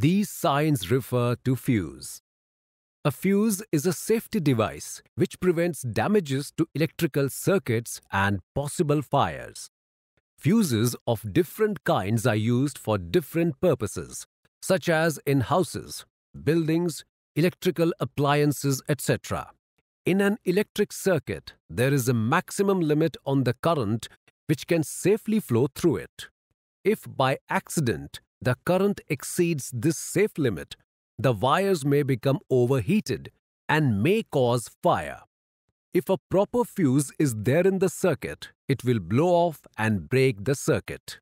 These signs refer to fuse. A fuse is a safety device which prevents damages to electrical circuits and possible fires. Fuses of different kinds are used for different purposes, such as in houses, buildings, electrical appliances, etc. In an electric circuit, there is a maximum limit on the current which can safely flow through it. If by accident the current exceeds this safe limit, the wires may become overheated and may cause fire. If a proper fuse is there in the circuit, it will blow off and break the circuit.